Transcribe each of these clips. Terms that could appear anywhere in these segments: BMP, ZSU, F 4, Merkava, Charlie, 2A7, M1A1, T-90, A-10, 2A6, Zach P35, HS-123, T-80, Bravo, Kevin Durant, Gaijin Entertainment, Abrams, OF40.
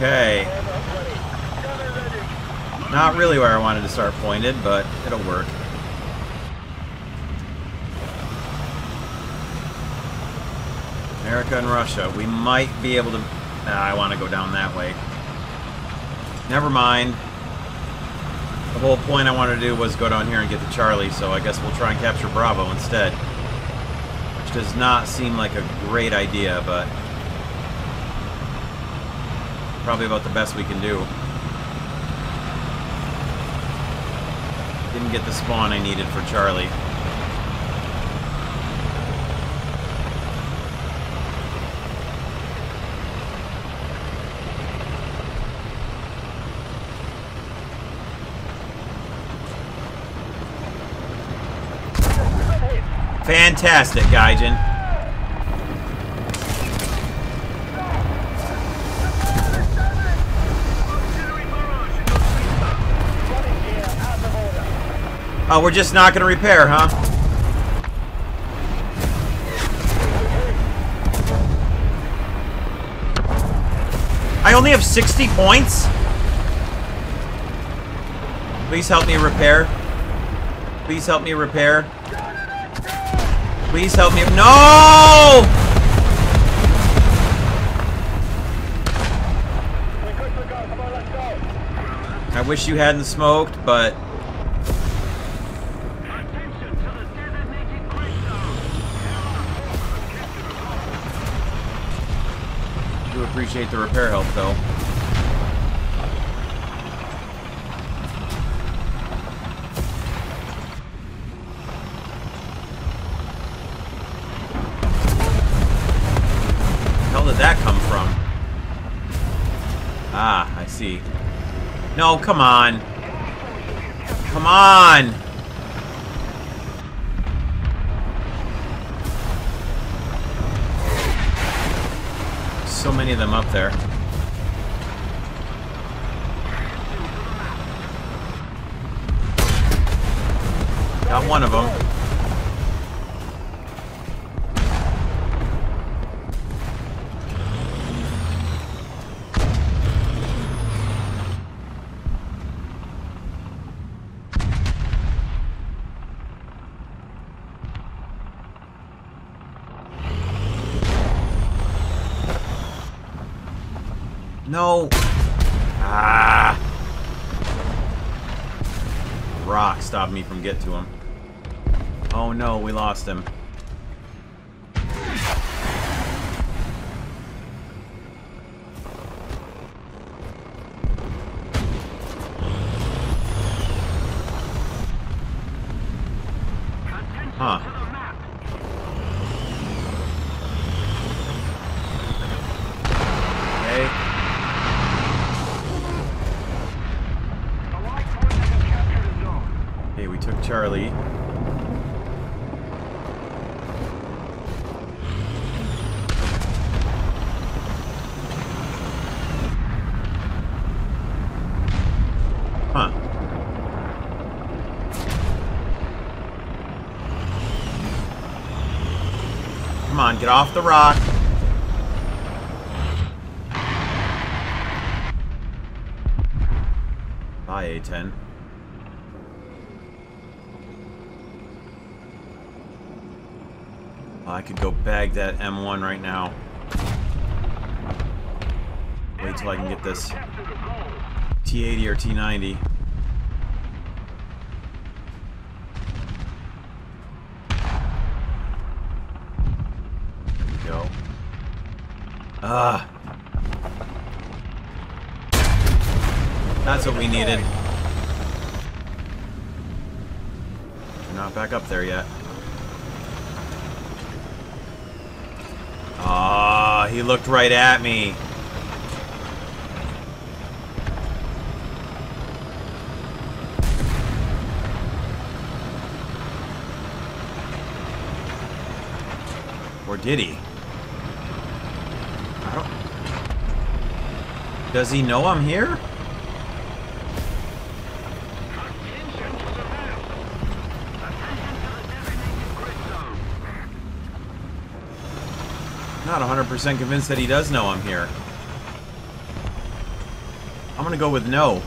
Okay. Not really where I wanted to start pointed, but it'll work. America and Russia. We might be able to... I want to go down that way. Never mind. The whole point I wanted to do was go down here and get the Charlie, so I guess we'll try and capture Bravo instead. Which does not seem like a great idea, but... probably about the best we can do. Didn't get the spawn I needed for Charlie. Fantastic, Gaijin. Oh, we're just not going to repair, huh? I only have 60 points? Please help me repair. Please help me repair. Please help me. No! I wish you hadn't smoked, but... I do appreciate the repair help, though. No, come on. Come on! So many of them up there. Got one of them. No. Ah. Rock stopped me from getting to him. Oh no, we lost him. Huh. Charlie. Huh. Come on, get off the rock. Bye, A-10. I could go bag that M1 right now. Wait till I can get this T-80 or T-90. There we go. Ah! That's what we needed. We're not back up there yet. He looked right at me. Or did he? I don't... Does he know I'm here? Not 100% convinced that he does know I'm here. I'm gonna go with no.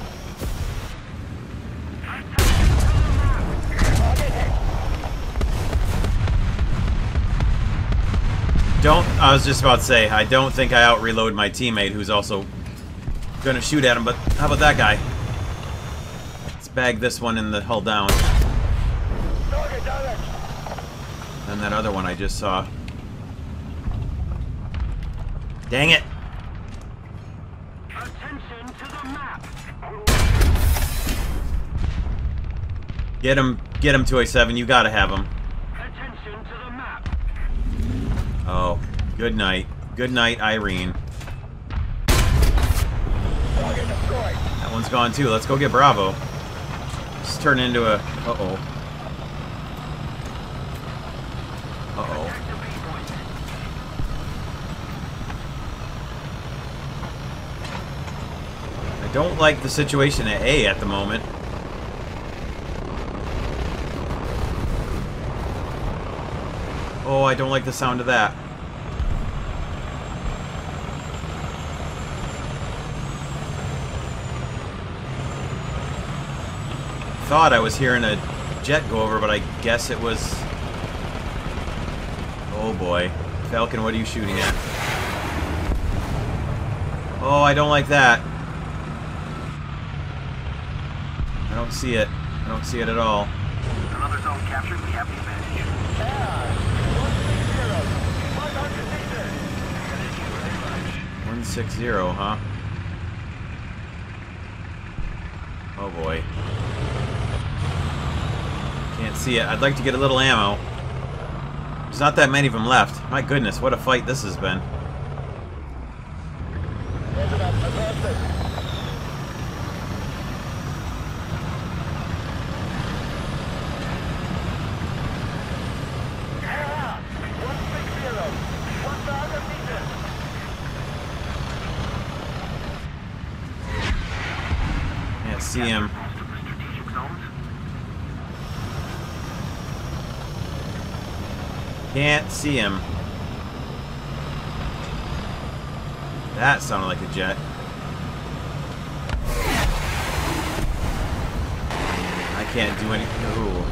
I was just about to say, I don't think I out-reload my teammate who's also gonna shoot at him, but how about that guy? Let's bag this one in the hull down. And that other one I just saw. Dang it! Attention to the map. Get him, 2A7, you gotta have him. Oh, good night. Good night, Irene. That one's gone too. Let's go get Bravo. Let's turn into a... Uh-oh. Uh-oh. I don't like the situation at A at the moment. Oh, I don't like the sound of that. Thought I was hearing a jet go over, but I guess it was... Oh boy. Falcon, what are you shooting at? Oh, I don't like that. I don't see it. I don't see it at all. Another zone captured. We have the advantage. Yeah. 160, huh? Oh boy. Can't see it. I'd like to get a little ammo. There's not that many of them left. My goodness, what a fight this has been. See him. Can't see him. That sounded like a jet. I can't do any. Ooh.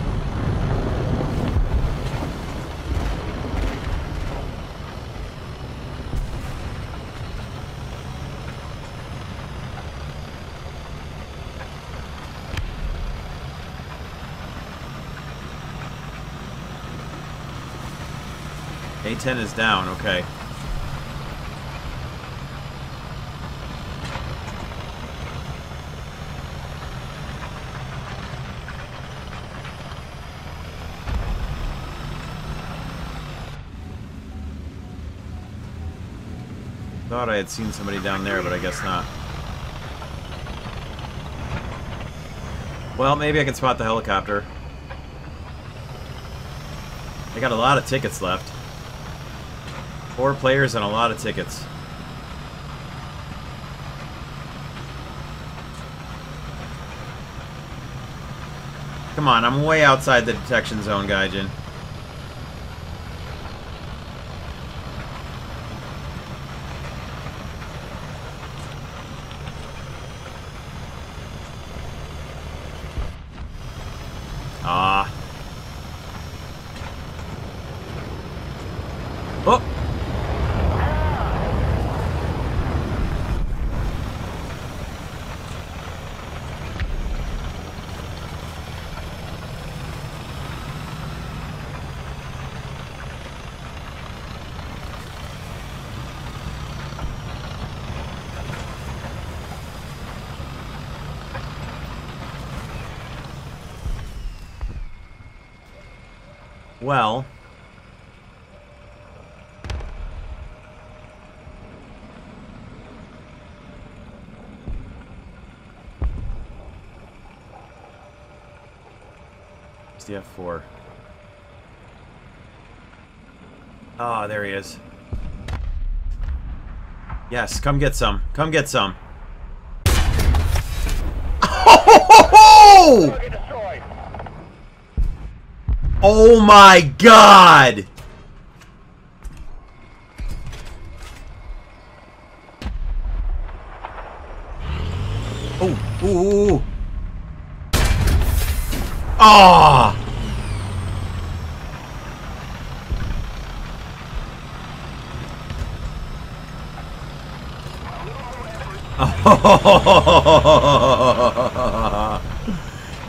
A-10 is down, okay. Thought I had seen somebody down there, but I guess not. Well, maybe I can spot the helicopter. I got a lot of tickets left. 4 players and a lot of tickets. Come on, I'm way outside the detection zone, Gaijin. Ah. Oh! Well, it's the F 4. Ah, there he is. Yes, come get some. Come get some. Oh! Oh my God! Oh, ooh. Ah!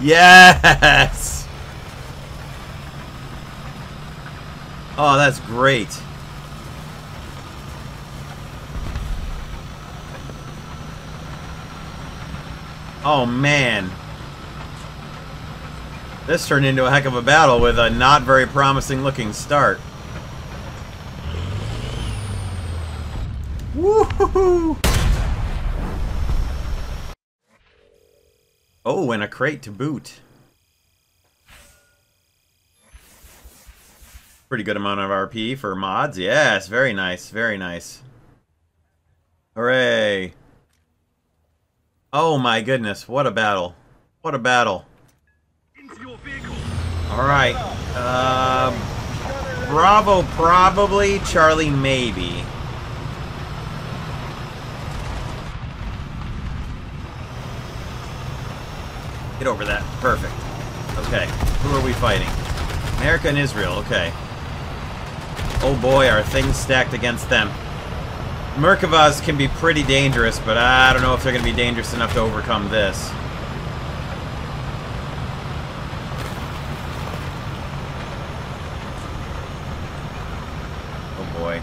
Yes! Oh, that's great. Oh man. This turned into a heck of a battle with a not very promising looking start. Woohoo! Oh, and a crate to boot. Pretty good amount of RP for mods. Yes, very nice, very nice. Hooray. Oh my goodness, what a battle. What a battle. Alright. Bravo probably, Charlie maybe. Get over that. Perfect. Okay. Who are we fighting? America and Israel. Okay. Oh boy, are things stacked against them. Merkavas can be pretty dangerous, but I don't know if they're going to be dangerous enough to overcome this. Oh boy.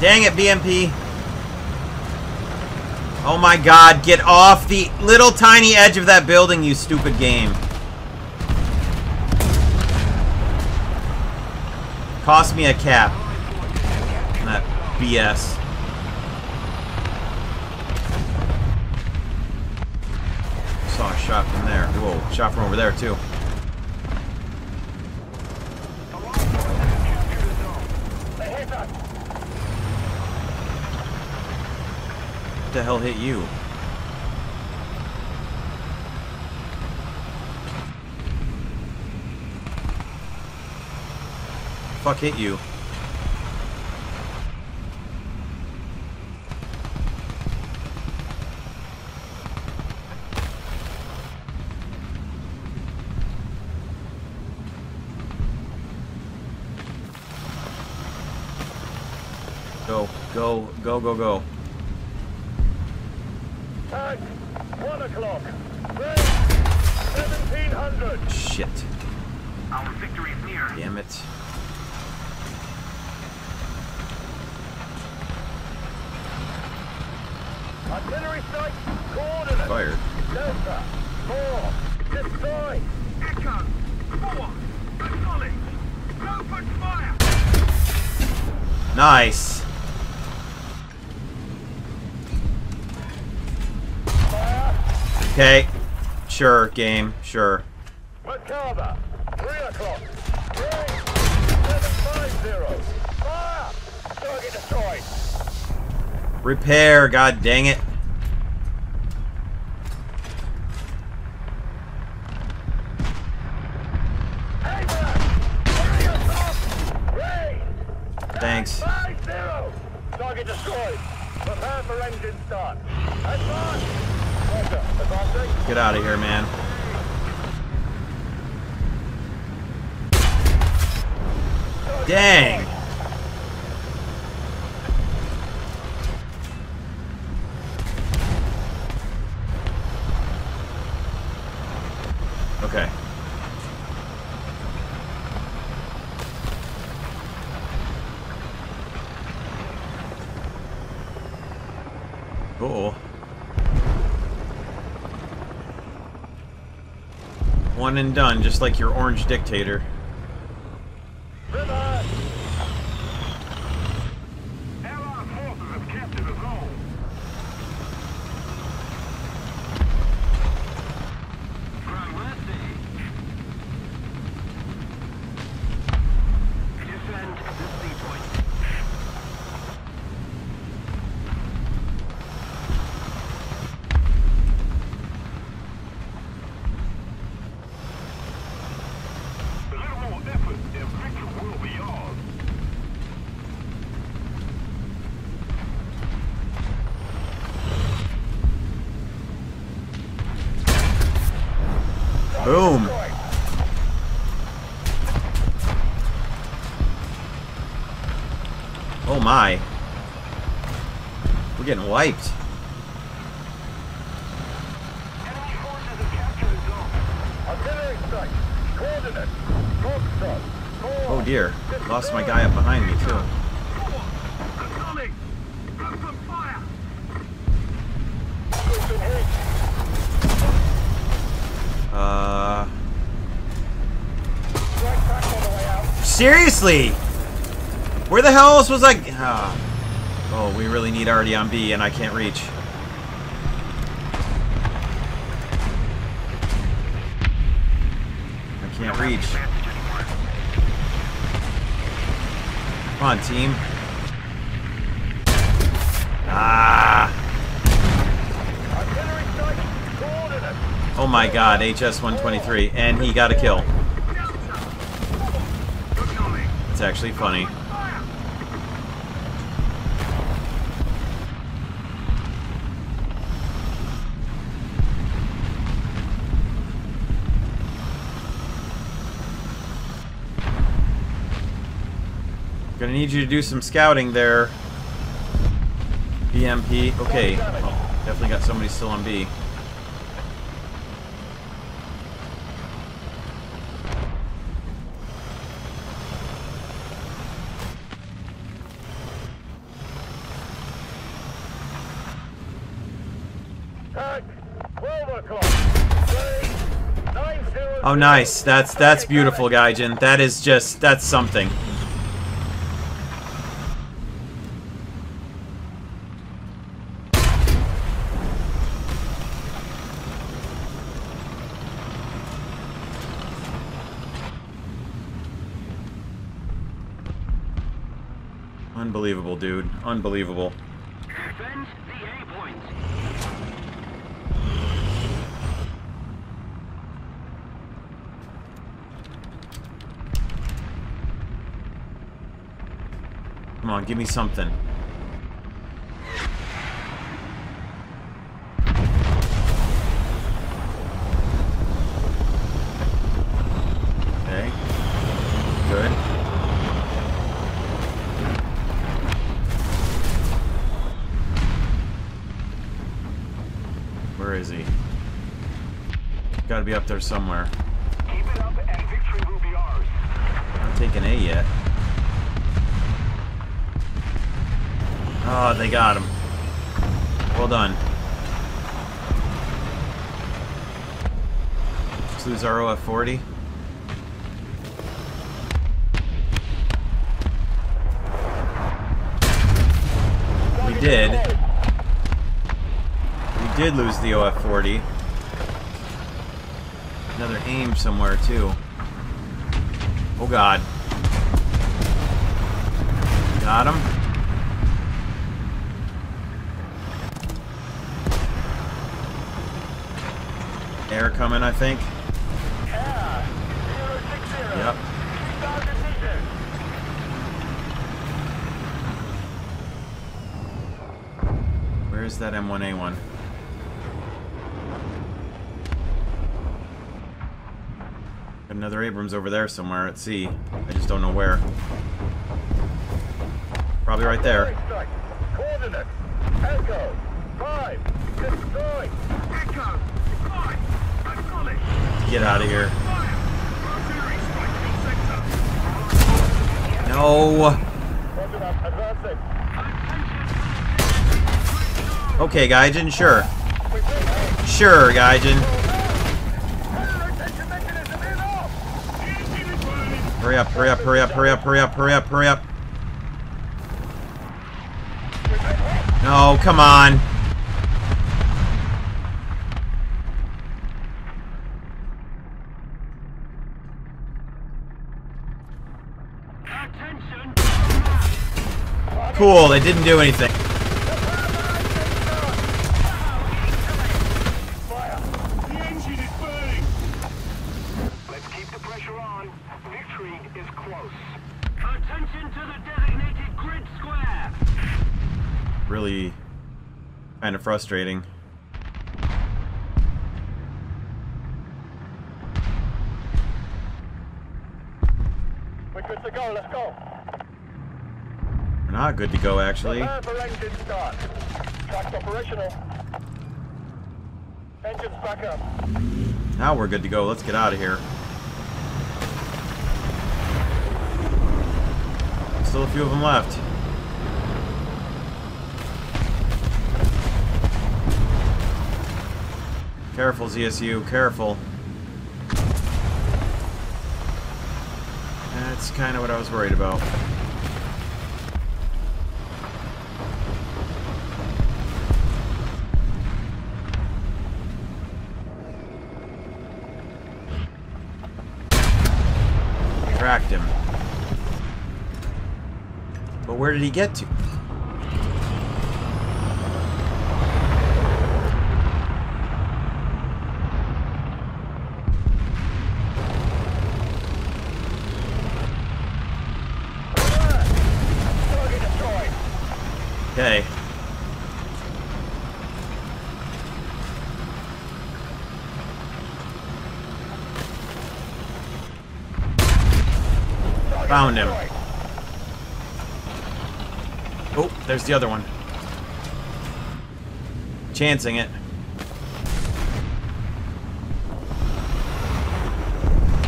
Dang it, BMP. Oh my god, get off the little tiny edge of that building, you stupid game. Cost me a cap. That BS. Saw a shot from there. Whoa, shot from over there too. What the hell hit you? Fuck hit you. Go, go, go, go, go. 1 o'clock. 1700. Shit. Our victory is near. Damn it. Artillery strike. Coordinates. Fired. Delta. 4. Destroy. Echo. 4. Acknowledge. Open fire. Nice. Okay, sure, game, sure. Merkava, 3 o'clock. 3750. Fire! Target destroyed. Repair, god dang it. Thanks. 50. Target destroyed. Prepare for engine start. Advance. Get out of here, man. Dang! Okay. Cool. One and done, just like your orange dictator. Allied forces have captured us all. Boom. Oh my. We're getting wiped. Oh dear. Lost my guy up behind me too. Seriously? Where the hell else was I? Oh, we really need already on B and I can't reach. I can't reach. Come on, team. Oh my god, HS-123, and he got a kill. It's actually funny. Gonna need you to do some scouting there, BMP. Okay, oh, definitely got somebody still on B. Oh, nice. That's beautiful, Gaijin. That is just, that's something. Unbelievable, dude. Unbelievable. Come on, give me something. Okay. Good. Where is he? Gotta be up there somewhere. Keep it up and victory will be ours. Not taking A yet. Oh, they got him. Well done. Let's lose our OF40. We did. We did lose the OF40. Another aim somewhere, too. Oh, God. Got him. Air coming, I think. Yep. Where is that M1A1? Another Abrams over there somewhere at sea. I just don't know where. Probably right there. Coordinates. Echo. 5. Destroy. Echo. Get out of here. No. Okay, Gaijin, sure. Sure, Gaijin. Hurry up, hurry up, hurry up, hurry up, hurry up, hurry up, hurry up. No, come on. Cool, they didn't do anything. Let's keep the pressure on. Victory is close. Attention to the designated grid square. Really kind of frustrating. good to go, let's go. We're not good to go, actually. Prepare for engine start. Track's operational. Engines back up. Now we're good to go. Let's get out of here. Still a few of them left. Careful, ZSU, careful. That's kind of what I was worried about. Cracked him. But where did he get to? Okay. Found him. Oh, there's the other one. Chancing it.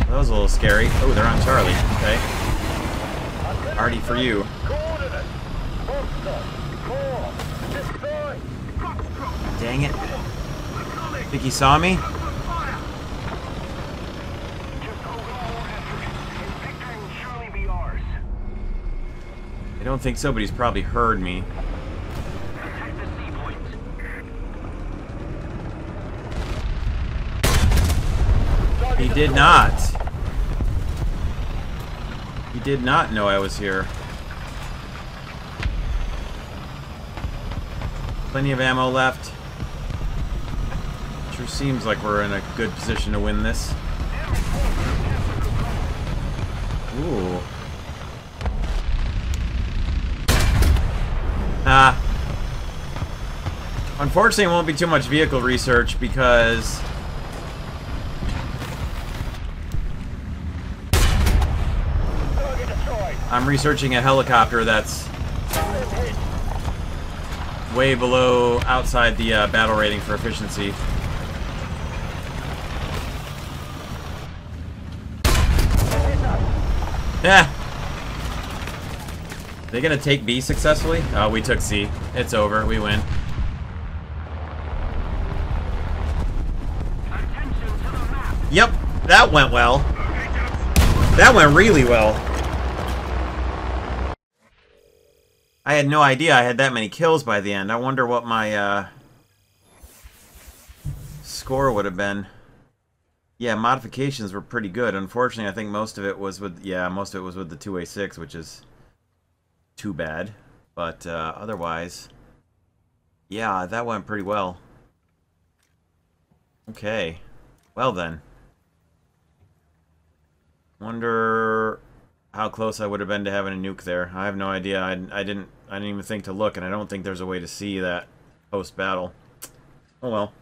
That was a little scary. Oh, they're on Charlie. Okay. Party for you. Dang it. Think he saw me? I don't think so, but he's probably heard me. He did not. He did not know I was here. Plenty of ammo left. Sure seems like we're in a good position to win this. Ooh. Unfortunately, it won't be too much vehicle research because I'm researching a helicopter that's way below outside the battle rating for efficiency. Yeah. They gonna take B successfully? Oh, we took C. It's over. We win. Yep, that went well. That went really well. I had no idea I had that many kills by the end. I wonder what my score would have been. Yeah, modifications were pretty good. Unfortunately, I think most of it was with the 2A6, which is too bad. But otherwise, yeah, that went pretty well. Okay. Well then. Wonder how close I would have been to having a nuke there. I have no idea. I didn't even think to look, and I don't think there's a way to see that post-battle. Oh well.